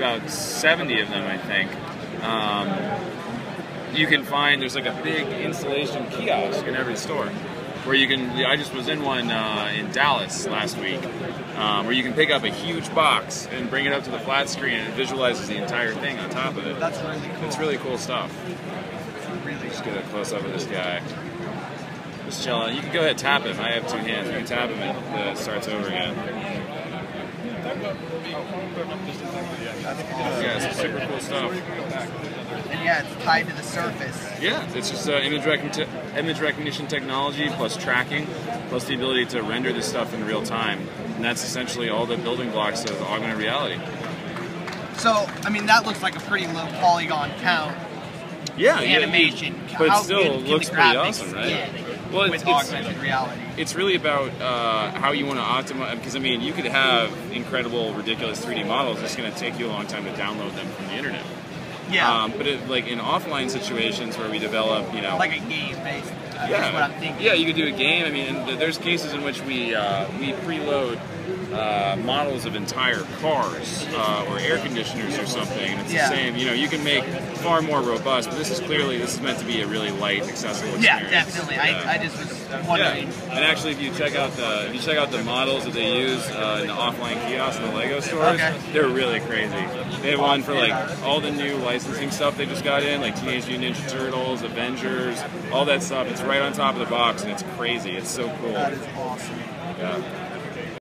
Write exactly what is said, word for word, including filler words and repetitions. about seventy of them, I think. Um, you can find, there's like a big installation kiosk in every store where you can, I just was in one uh, in Dallas last week, um, where you can pick up a huge box and bring it up to the flat screen and it visualizes the entire thing on top of it. That's really cool. It's really cool stuff. Really, just get a close up of this guy. Just chilling. You can go ahead and tap him. I have two hands. You can tap him and it starts over again. Yeah, it's super cool stuff. And yeah, it's tied to the surface. Yeah, it's just uh, image, rec image recognition technology plus tracking plus the ability to render this stuff in real time. And that's essentially all the building blocks of augmented reality. So, I mean, that looks like a pretty low polygon count. Yeah, animation, yeah, but it still looks pretty awesome, right? Yeah, well, it's, with augmented it's, reality. It's really about uh, how you want to optimize, because I mean, you could have incredible, ridiculous three D models. It's going to take you a long time to download them from the internet. Yeah. Um, but it, like in offline situations where we develop, you know, like a game, basically. Uh, yeah. That's what I'm thinking. Yeah, you could do a game. I mean, there's cases in which we uh, we preload uh, models of entire cars uh, or air conditioners or something, and it's yeah. the same. You know, you can make far more robust, but this is clearly this is meant to be a really light, accessible experience. Yeah, definitely. Yeah. I, I just was wondering. Yeah. And actually, if you check out the if you check out the models that they use uh, in the offline kiosks in the Lego stores, okay. they're really crazy. They have one for like all the new licensing stuff they just got in, like Teenage Mutant Ninja Turtles, Avengers, all that stuff. It's right on top of the box, and it's crazy. It's so cool. That is awesome. Yeah.